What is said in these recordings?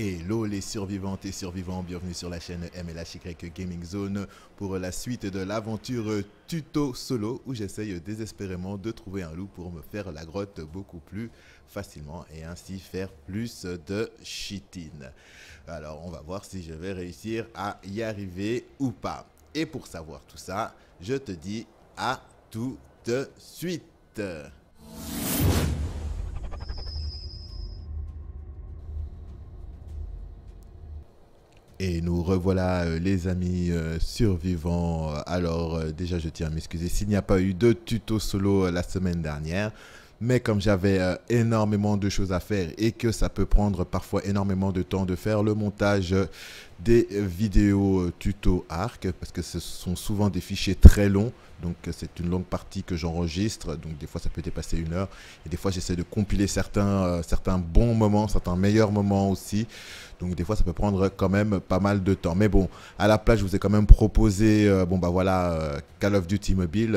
Hello les survivantes et survivants, bienvenue sur la chaîne MLHY Gaming Zone pour la suite de l'aventure tuto solo où j'essaye désespérément de trouver un loup pour me faire la grotte beaucoup plus facilement et ainsi faire plus de cheating. Alors on va voir si je vais réussir à y arriver ou pas. Et pour savoir tout ça, je te dis à tout de suite. Et nous revoilà les amis survivants. Alors déjà je tiens à m'excuser s'il n'y a pas eu de tuto solo la semaine dernière. Mais comme j'avais énormément de choses à faire et que ça peut prendre parfois énormément de temps de faire le montage des vidéos tuto Arc, parce que ce sont souvent des fichiers très longs, donc c'est une longue partie que j'enregistre, donc des fois ça peut dépasser une heure, et des fois j'essaie de compiler certains bons moments, certains meilleurs moments aussi, donc des fois ça peut prendre quand même pas mal de temps. Mais bon, à la place je vous ai quand même proposé, Call of Duty Mobile,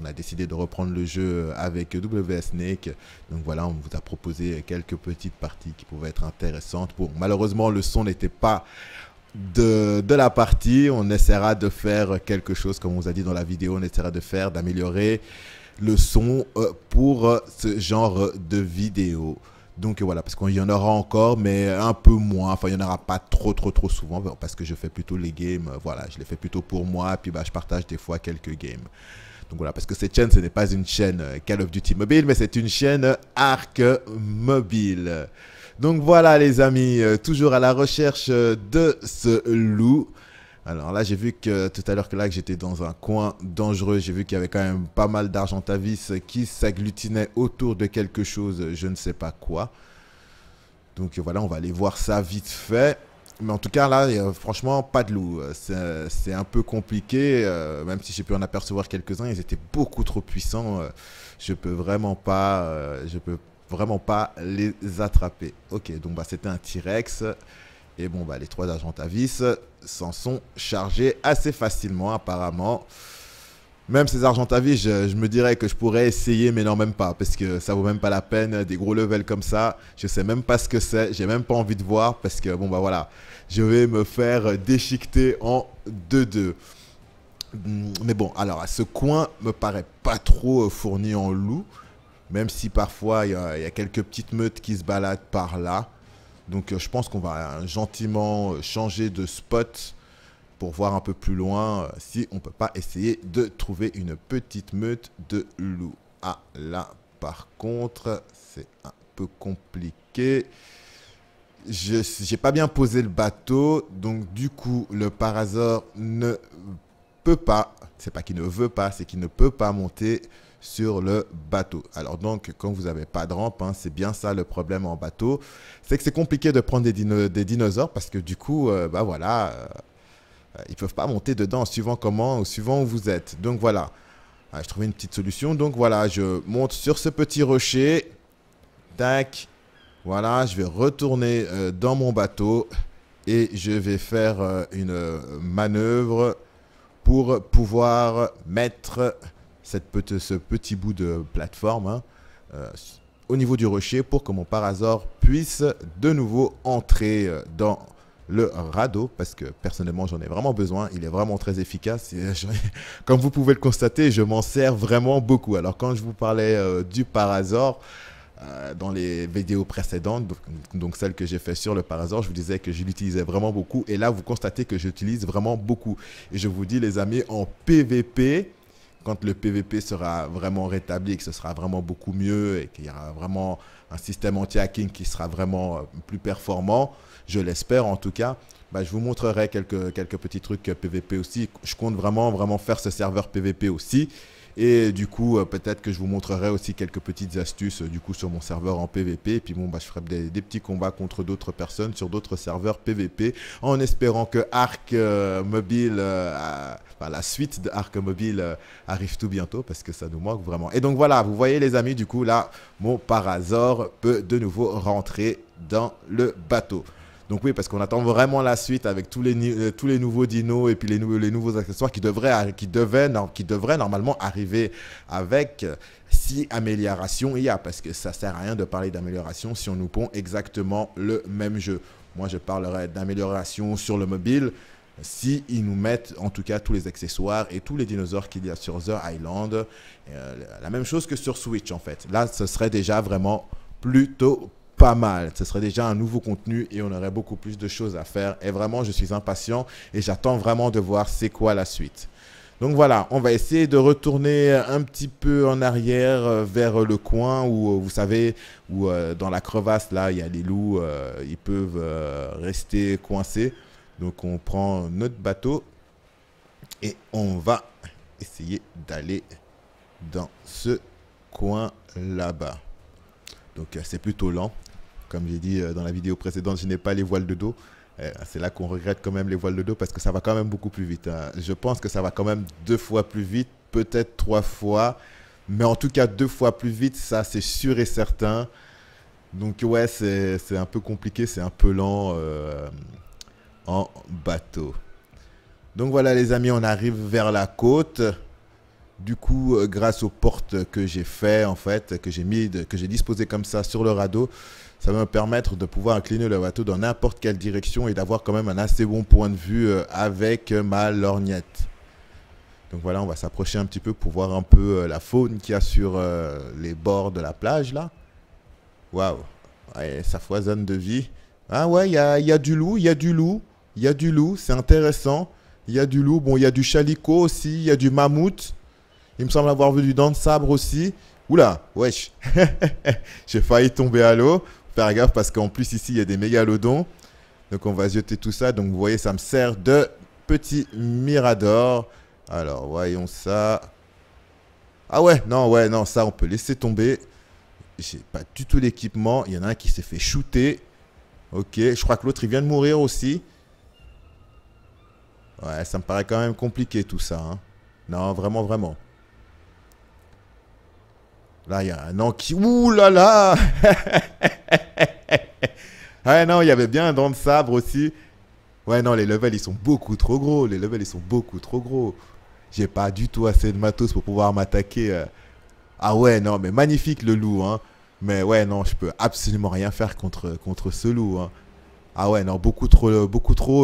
on a décidé de reprendre le jeu avec WSnake, donc voilà, on vous a proposé quelques petites parties qui pouvaient être intéressantes. Bon, malheureusement le son n'était pas de la partie, on essaiera de faire quelque chose, comme on vous a dit dans la vidéo, on essaiera de faire, d'améliorer le son pour ce genre de vidéo. Donc voilà, parce qu'il y en aura encore, mais un peu moins, enfin il n'y en aura pas trop souvent, parce que je fais plutôt les games, voilà, je les fais plutôt pour moi, puis bah, je partage des fois quelques games. Donc voilà, parce que cette chaîne, ce n'est pas une chaîne Call of Duty Mobile, mais c'est une chaîne Arc Mobile. Donc voilà les amis, toujours à la recherche de ce loup. Alors là j'ai vu que tout à l'heure que j'étais dans un coin dangereux, j'ai vu qu'il y avait quand même pas mal d'argent à vis qui s'agglutinait autour de quelque chose, je ne sais pas quoi. Donc voilà, on va aller voir ça vite fait. Mais en tout cas là, franchement, pas de loup. C'est un peu compliqué, même si j'ai pu en apercevoir quelques-uns, ils étaient beaucoup trop puissants. Je peux vraiment pas les attraper. Ok, donc bah, c'était un T-Rex. Et bon, bah, les trois agents à vis s'en sont chargés assez facilement, apparemment. Même ces agents à vis, je me dirais que je pourrais essayer, mais non, même pas. Parce que ça vaut même pas la peine. Des gros levels comme ça, je sais même pas ce que c'est. J'ai même pas envie de voir. Parce que bon, bah voilà, je vais me faire déchiqueter en 2-2. Mais bon, alors, ce coin me paraît pas trop fourni en loup. Même si parfois, il y a quelques petites meutes qui se baladent par là. Donc, je pense qu'on va gentiment changer de spot pour voir un peu plus loin si on ne peut pas essayer de trouver une petite meute de loups. Ah, là, par contre, c'est un peu compliqué. Je n'ai pas bien posé le bateau. Donc, du coup, le parasaure ne peut pas. C'est pas qu'il ne veut pas, c'est qu'il ne peut pas monter sur le bateau. Alors donc, quand vous n'avez pas de rampe, hein, c'est bien ça le problème en bateau, c'est que c'est compliqué de prendre des dinosaures parce que du coup, bah voilà, ils peuvent pas monter dedans suivant comment ou suivant où vous êtes. Donc voilà, je trouvais une petite solution. Donc voilà, je monte sur ce petit rocher. Tac. Voilà, je vais retourner dans mon bateau et je vais faire une manœuvre pour pouvoir mettre ce petit bout de plateforme au niveau du rocher pour que mon parasaure puisse de nouveau entrer dans le radeau, parce que personnellement j'en ai vraiment besoin, il est vraiment très efficace et comme vous pouvez le constater, je m'en sers vraiment beaucoup. Alors quand je vous parlais du parasaure dans les vidéos précédentes, donc celle que j'ai fait sur le parasaure, je vous disais que je l'utilisais vraiment beaucoup et là vous constatez que j'utilise vraiment beaucoup. Et je vous dis les amis, en PVP, quand le PVP sera vraiment rétabli et que ce sera vraiment beaucoup mieux et qu'il y aura vraiment un système anti-hacking qui sera vraiment plus performant, je l'espère en tout cas, bah je vous montrerai quelques petits trucs PVP aussi. Je compte vraiment faire ce serveur PVP aussi. Et du coup, peut-être que je vous montrerai aussi quelques petites astuces du coup sur mon serveur en PVP. Et puis bon, bah, je ferai des petits combats contre d'autres personnes sur d'autres serveurs PVP en espérant que Arc Mobile, la suite d'Arc Mobile arrive tout bientôt parce que ça nous manque vraiment. Et donc voilà, vous voyez les amis, du coup là, mon parasaure peut de nouveau rentrer dans le bateau. Donc oui, parce qu'on attend vraiment la suite avec tous les nouveaux dinos et puis les nouveaux accessoires qui devraient normalement arriver avec si amélioration il y a. Parce que ça ne sert à rien de parler d'amélioration si on nous pond exactement le même jeu. Moi, je parlerai d'amélioration sur le mobile. Si ils nous mettent en tout cas tous les accessoires et tous les dinosaures qu'il y a sur The Island, la même chose que sur Switch en fait. Là, ce serait déjà vraiment plutôt pas mal. Ce serait déjà un nouveau contenu et on aurait beaucoup plus de choses à faire. Et vraiment, je suis impatient et j'attends vraiment de voir c'est quoi la suite. Donc voilà, on va essayer de retourner un petit peu en arrière vers le coin où, vous savez, où dans la crevasse, là, il y a les loups, ils peuvent rester coincés. Donc on prend notre bateau et on va essayer d'aller dans ce coin là-bas. Donc c'est plutôt lent. Comme j'ai dit dans la vidéo précédente, je n'ai pas les voiles de dos. C'est là qu'on regrette quand même les voiles de dos parce que ça va quand même beaucoup plus vite. Je pense que ça va quand même 2 fois plus vite, peut-être 3 fois. Mais en tout cas 2 fois plus vite, ça c'est sûr et certain. Donc ouais, c'est un peu compliqué, c'est un peu lent en bateau. Donc voilà les amis, on arrive vers la côte. Du coup, grâce aux portes que j'ai fait, en fait, que j'ai disposé comme ça sur le radeau, ça va me permettre de pouvoir incliner le bateau dans n'importe quelle direction et d'avoir quand même un assez bon point de vue avec ma lorgnette. Donc voilà, on va s'approcher un petit peu pour voir un peu la faune qu'il y a sur les bords de la plage là. Waouh, ouais, ça foisonne de vie. Ah ouais, il y a du loup, c'est intéressant. Il y a du loup, bon, il y a du chalicot aussi, il y a du mammouth. Il me semble avoir vu du dent de sabre aussi. Oula, wesh. J'ai failli tomber à l'eau. Faire gaffe parce qu'en plus ici, il y a des mégalodons. Donc, on va jeter tout ça. Donc, vous voyez, ça me sert de petit mirador. Alors, voyons ça. Ah ouais, non, ça, on peut laisser tomber. J'ai pas du tout l'équipement. Il y en a un qui s'est fait shooter. Ok, je crois que l'autre, il vient de mourir aussi. Ouais, ça me paraît quand même compliqué tout ça. Hein. Non, vraiment, vraiment. Là, il y a un anki. Ouh là là. Ouais, non, il y avait bien un dent de sabre aussi. Ouais, non, les levels, ils sont beaucoup trop gros. J'ai pas du tout assez de matos pour pouvoir m'attaquer. Ah ouais, non, mais magnifique le loup, hein. Mais ouais, non, je peux absolument rien faire contre ce loup, hein. Ah ouais, non, beaucoup trop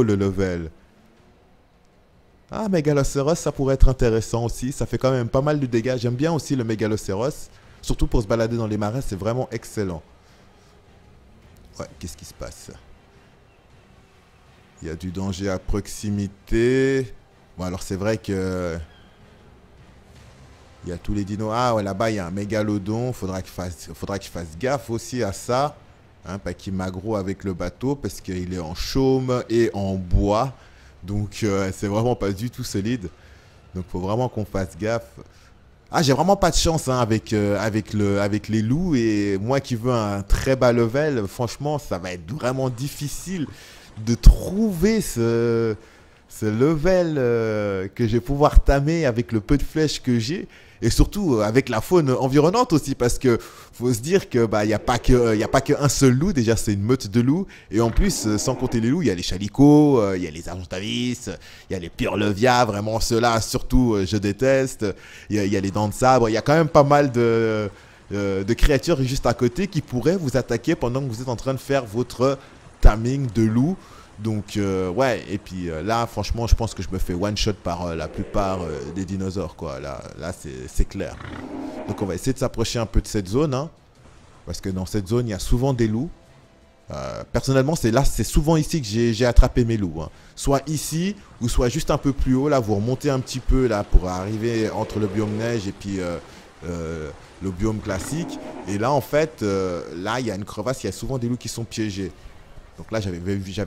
le level. Ah, mégalocéros, ça pourrait être intéressant aussi. Ça fait quand même pas mal de dégâts. J'aime bien aussi le mégalocéros. Surtout pour se balader dans les marais, c'est vraiment excellent. Ouais, qu'est-ce qui se passe? Il y a du danger à proximité. Bon, alors c'est vrai que... il y a tous les dinos. Ah, ouais, là-bas, il y a un mégalodon. Faudra qu'il fasse gaffe aussi à ça. Hein, pas qu'il m'aggro avec le bateau parce qu'il est en chaume et en bois. Donc, c'est vraiment pas du tout solide. Donc, faut vraiment qu'on fasse gaffe. Ah, j'ai vraiment pas de chance hein, avec les loups. Et moi qui veux un très bas level, franchement, ça va être vraiment difficile de trouver ce level que je vais pouvoir tamer avec le peu de flèches que j'ai. Et surtout avec la faune environnante aussi, parce que faut se dire que bah y a pas qu'un seul loup. Déjà c'est une meute de loups, et en plus sans compter les loups, il y a les chalicots, il y a les argentavis, il y a les pyrlevias. Vraiment ceux-là surtout je déteste. Il y a les dents de sabre. Il y a quand même pas mal de créatures juste à côté qui pourraient vous attaquer pendant que vous êtes en train de faire votre taming de loup. Donc ouais, et puis là franchement je pense que je me fais one shot par la plupart des dinosaures quoi, là c'est clair. Donc on va essayer de s'approcher un peu de cette zone hein, parce que dans cette zone il y a souvent des loups. Personnellement c'est souvent ici que j'ai attrapé mes loups hein. Soit ici ou soit juste un peu plus haut là, vous remontez un petit peu là pour arriver entre le biome neige et puis le biome classique. Et là en fait là il y a une crevasse, il y a souvent des loups qui sont piégés. Donc là, j'avais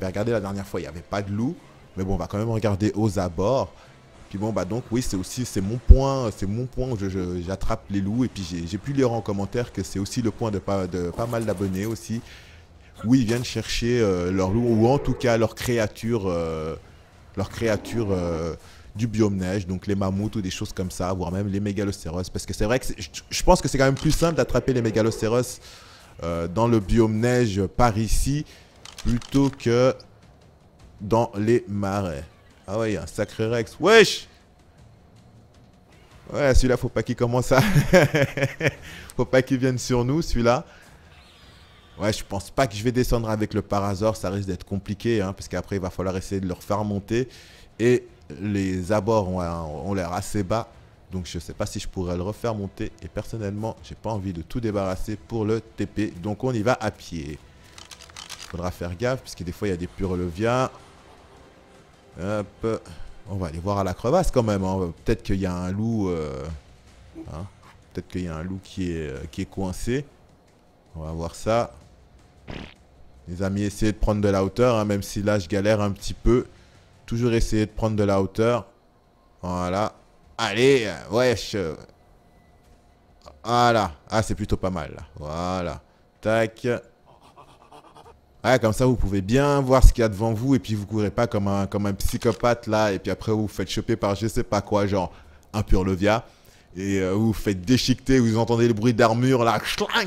regardé la dernière fois, il n'y avait pas de loup. Mais bon, on va quand même regarder aux abords. Puis bon, bah donc oui, c'est aussi mon point où j'attrape les loups. Et puis j'ai pu lire en commentaire que c'est aussi le point de pas mal d'abonnés aussi. Où ils viennent chercher leurs loups, ou en tout cas leurs créatures du biome neige. Donc les mammouths ou des choses comme ça, voire même les mégalocéros. Parce que c'est vrai que je pense que c'est quand même plus simple d'attraper les mégalocéros dans le biome neige par ici. Plutôt que dans les marais. Ah ouais, il y a un sacré Rex. Wesh! Ouais, celui-là, faut pas qu'il commence à... faut pas qu'il vienne sur nous, celui-là. Ouais, je pense pas que je vais descendre avec le Parazor, ça risque d'être compliqué, hein, parce qu'après il va falloir essayer de leur faire monter. Et les abords ont l'air assez bas, donc je sais pas si je pourrais le refaire monter. Et personnellement, j'ai pas envie de tout débarrasser pour le TP, donc on y va à pied. Faudra faire gaffe, puisque des fois il y a des pureloviens. Hop, on va aller voir à la crevasse quand même, hein. Peut-être qu'il y a un loup, hein. Peut-être qu'il y a un loup qui est coincé. On va voir ça. Les amis, essayez de prendre de la hauteur, hein, même si là je galère un petit peu. Toujours essayer de prendre de la hauteur. Voilà. Allez, wesh. Voilà. Ah, c'est plutôt pas mal là. Voilà. Tac. Ouais, comme ça vous pouvez bien voir ce qu'il y a devant vous. Et puis vous courez pas comme un psychopathe là. Et puis après vous vous faites choper par je sais pas quoi, genre un purlovia. Et vous vous faites déchiqueter, vous entendez le bruit d'armure là,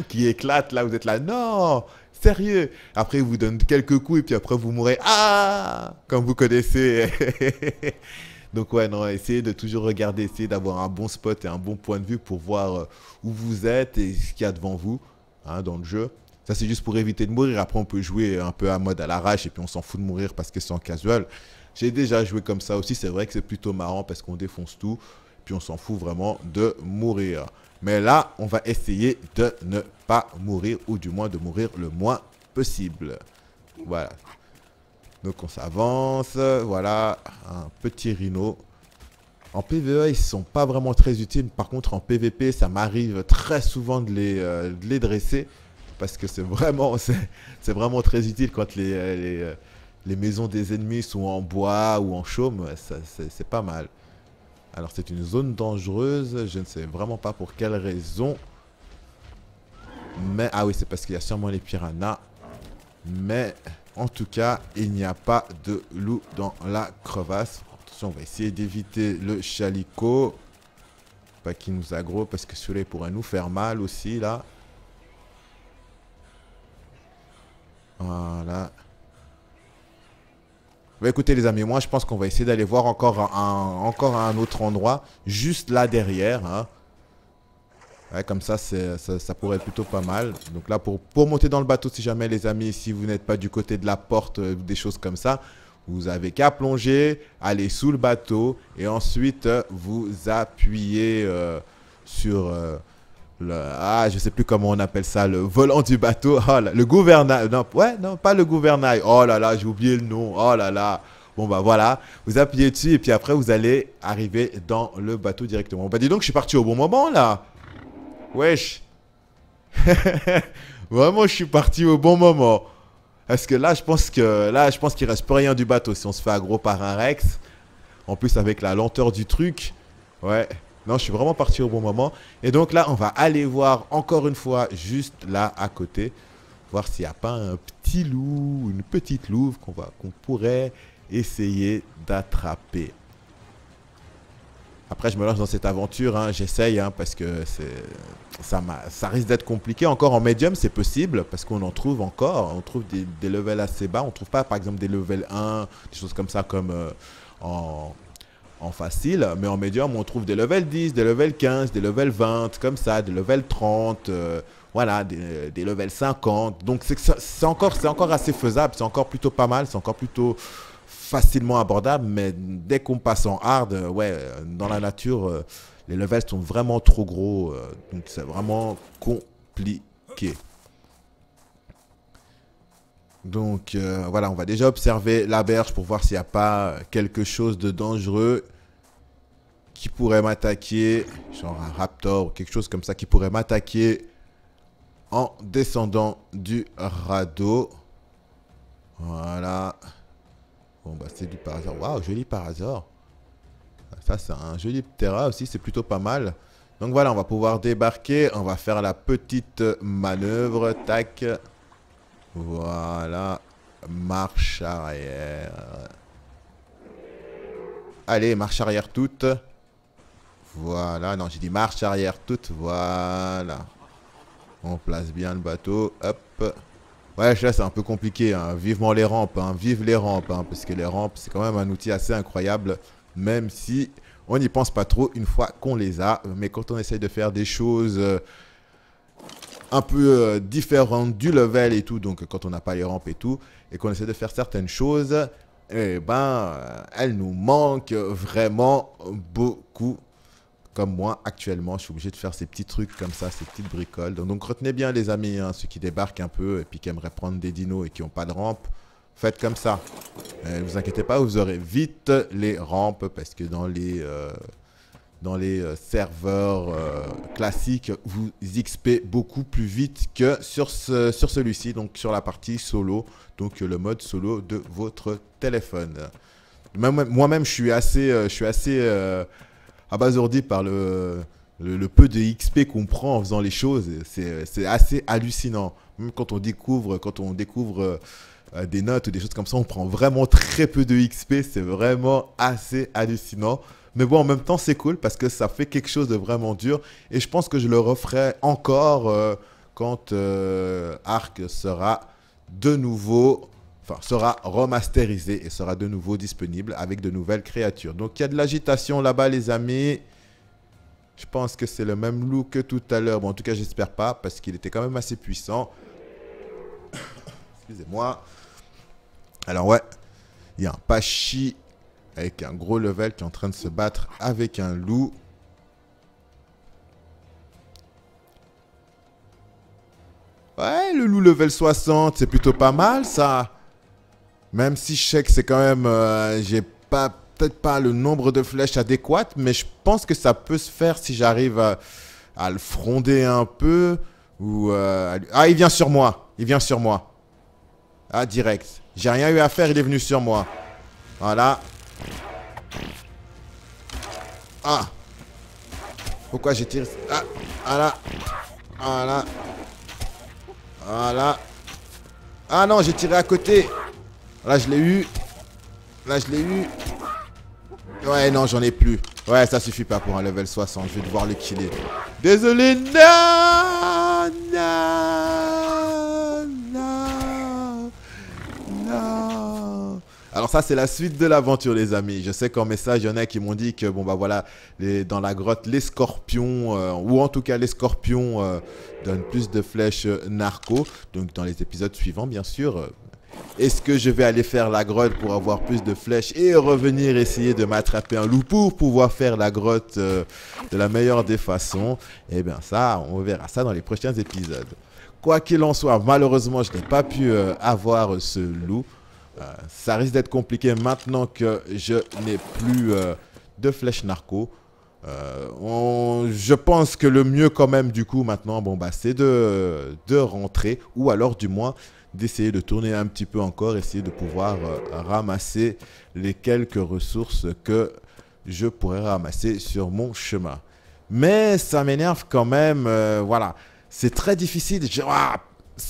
qui éclate là, vous êtes là, non, sérieux. Après il vous donne quelques coups et puis après vous mourrez, ah, comme vous connaissez. Donc ouais, non, essayez de toujours regarder, essayez d'avoir un bon spot et un bon point de vue pour voir où vous êtes et ce qu'il y a devant vous, hein, dans le jeu. Ça c'est juste pour éviter de mourir, après on peut jouer un peu à mode à l'arrache et puis on s'en fout de mourir parce que c'est en casual. J'ai déjà joué comme ça aussi, c'est vrai que c'est plutôt marrant parce qu'on défonce tout. Puis on s'en fout vraiment de mourir. Mais là, on va essayer de ne pas mourir. Ou du moins de mourir le moins possible. Voilà. Donc on s'avance. Voilà. Un petit rhino. En PvE, ils ne sont pas vraiment très utiles. Par contre, en PvP, ça m'arrive très souvent de les dresser. Parce que c'est vraiment, très utile quand les maisons des ennemis sont en bois ou en chaume. C'est pas mal. Alors c'est une zone dangereuse, je ne sais vraiment pas pour quelle raison. Mais, ah oui, c'est parce qu'il y a sûrement les piranhas. Mais, en tout cas, il n'y a pas de loup dans la crevasse. Attention, on va essayer d'éviter le chalicot. Pas qu'il nous aggro, parce que celui-là pourrait nous faire mal aussi, là. Voilà. Bah écoutez les amis, moi je pense qu'on va essayer d'aller voir encore un autre endroit, juste là derrière, hein. Ouais, comme ça, ça pourrait être plutôt pas mal. Donc là pour monter dans le bateau, si jamais les amis, si vous n'êtes pas du côté de la porte, des choses comme ça, vous avez qu'à plonger, aller sous le bateau et ensuite vous appuyez sur je sais plus comment on appelle ça, le volant du bateau, oh là, le gouvernail, non, ouais, non, pas le gouvernail, oh là là, j'ai oublié le nom, oh là là, bon bah voilà, vous appuyez dessus et puis après vous allez arriver dans le bateau directement. Bah dis donc, je suis parti au bon moment là, wesh, vraiment je suis parti au bon moment, parce que là je pense qu'il reste plus rien du bateau si on se fait aggro par un Rex, en plus avec la lenteur du truc, ouais. Non, je suis vraiment parti au bon moment. Et donc là, on va aller voir encore une fois juste là à côté. Voir s'il n'y a pas un petit loup, une petite louve qu'on pourrait essayer d'attraper. Après, je me lance dans cette aventure. Hein. J'essaye hein, parce que ça risque d'être compliqué. Encore en médium, c'est possible parce qu'on en trouve encore. On trouve des levels assez bas. On ne trouve pas, par exemple, des levels 1, des choses comme ça comme en facile, mais en médium on trouve des levels 10, des levels 15, des levels 20, comme ça, des levels 30, voilà, des levels 50. Donc c'est encore assez faisable, c'est encore plutôt pas mal, c'est encore plutôt facilement abordable, mais dès qu'on passe en hard, ouais, dans la nature, les levels sont vraiment trop gros, donc c'est vraiment compliqué. Donc voilà, on va déjà observer la berge pour voir s'il n'y a pas quelque chose de dangereux qui pourrait m'attaquer, genre un raptor ou quelque chose comme ça qui pourrait m'attaquer en descendant du radeau. Voilà. Bon bah c'est du Parazor. Waouh, joli Parazor. Ça c'est un joli Ptera aussi, c'est plutôt pas mal. Donc voilà, on va pouvoir débarquer, on va faire la petite manœuvre, tac. Voilà, marche arrière. Allez, marche arrière toute. Voilà, non, j'ai dit marche arrière toute, voilà. On place bien le bateau, hop. Ouais, là, c'est un peu compliqué, hein. Vivement les rampes, hein. Vive les rampes, hein, parce que les rampes, c'est quand même un outil assez incroyable, même si on n'y pense pas trop une fois qu'on les a. Mais quand on essaye de faire des choses un peu différente du level et tout. Donc quand on n'a pas les rampes et tout, et qu'on essaie de faire certaines choses, eh ben, elle nous manque vraiment beaucoup. Comme moi, actuellement, je suis obligé de faire ces petits trucs comme ça, ces petites bricoles. Donc retenez bien les amis, hein, ceux qui débarquent un peu et puis qui aimeraient prendre des dinos et qui n'ont pas de rampe, faites comme ça. Ne vous inquiétez pas, vous aurez vite les rampes parce que dans les serveurs classiques, vous XP beaucoup plus vite que sur celui-ci, donc sur la partie solo, donc le mode solo de votre téléphone. Moi-même, je suis assez... abasourdi par le peu de XP qu'on prend en faisant les choses, c'est assez hallucinant. Même quand on découvre des notes ou des choses comme ça, on prend vraiment très peu de XP, c'est vraiment assez hallucinant. Mais bon, en même temps, c'est cool parce que ça fait quelque chose de vraiment dur et je pense que je le referai encore quand Arc sera remasterisé et sera de nouveau disponible avec de nouvelles créatures. Donc, il y a de l'agitation là-bas, les amis. Je pense que c'est le même look que tout à l'heure. Bon, en tout cas, j'espère pas parce qu'il était quand même assez puissant. Excusez-moi. Alors, ouais, il y a un Pachi avec un gros level qui est en train de se battre avec un loup. Ouais, le loup level 60, c'est plutôt pas mal, ça. Même si je sais que c'est quand même... j'ai peut-être pas le nombre de flèches adéquates, mais je pense que ça peut se faire si j'arrive à le fronder un peu. Ou, ah, il vient sur moi. Il vient sur moi. Ah, direct. J'ai rien eu à faire, il est venu sur moi. Voilà. Ah. Pourquoi j'ai tiré... Ah, voilà. Voilà. Voilà. Ah non, j'ai tiré à côté. Là, je l'ai eu. Là, je l'ai eu. Ouais, non, j'en ai plus. Ouais, ça suffit pas pour un level 60. Je vais devoir le killer. Désolé. Non, non, non, non. Alors ça, c'est la suite de l'aventure, les amis. Je sais qu'en message, il y en a qui m'ont dit que, bon, bah voilà, dans la grotte, les scorpions, ou en tout cas, les scorpions donnent plus de flèches narco. Donc, dans les épisodes suivants, bien sûr... Est-ce que je vais aller faire la grotte pour avoir plus de flèches et revenir essayer de m'attraper un loup pour pouvoir faire la grotte de la meilleure des façons? Eh bien ça, on verra ça dans les prochains épisodes. Quoi qu'il en soit, malheureusement, je n'ai pas pu avoir ce loup. Ça risque d'être compliqué maintenant que je n'ai plus de flèches narco. Je pense que le mieux quand même du coup maintenant, bon, bah, c'est de rentrer ou alors du moins... d'essayer de tourner un petit peu encore, essayer de pouvoir ramasser les quelques ressources que je pourrais ramasser sur mon chemin. Mais ça m'énerve quand même, voilà. C'est très difficile, ça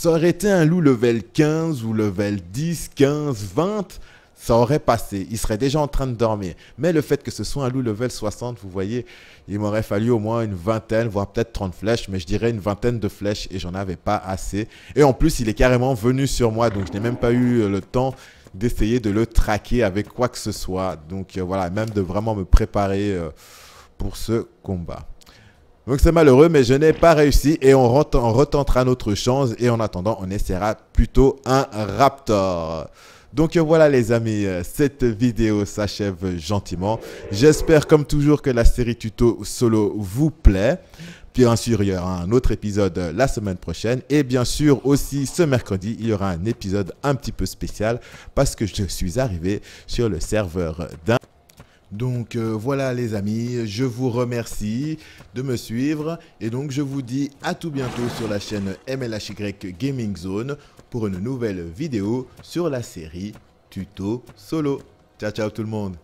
aurait été un loup level 15 ou level 10, 15, 20, ça aurait passé, il serait déjà en train de dormir. Mais le fait que ce soit un loup level 60, vous voyez, il m'aurait fallu au moins une vingtaine, voire peut-être 30 flèches, mais je dirais une vingtaine de flèches et j'en avais pas assez. Et en plus, il est carrément venu sur moi, donc je n'ai même pas eu le temps d'essayer de le traquer avec quoi que ce soit. Donc voilà, même de vraiment me préparer pour ce combat. Donc c'est malheureux, mais je n'ai pas réussi et on retentera notre chance et en attendant, on essaiera plutôt un raptor. Donc voilà les amis, cette vidéo s'achève gentiment. J'espère comme toujours que la série tuto solo vous plaît. Bien sûr, il y aura un autre épisode la semaine prochaine. Et bien sûr aussi ce mercredi, il y aura un épisode un petit peu spécial parce que je suis arrivé sur le serveur d'un... Donc voilà les amis, je vous remercie de me suivre et donc je vous dis à tout bientôt sur la chaîne MLHY Gaming Zone pour une nouvelle vidéo sur la série Tuto Solo. Ciao ciao tout le monde!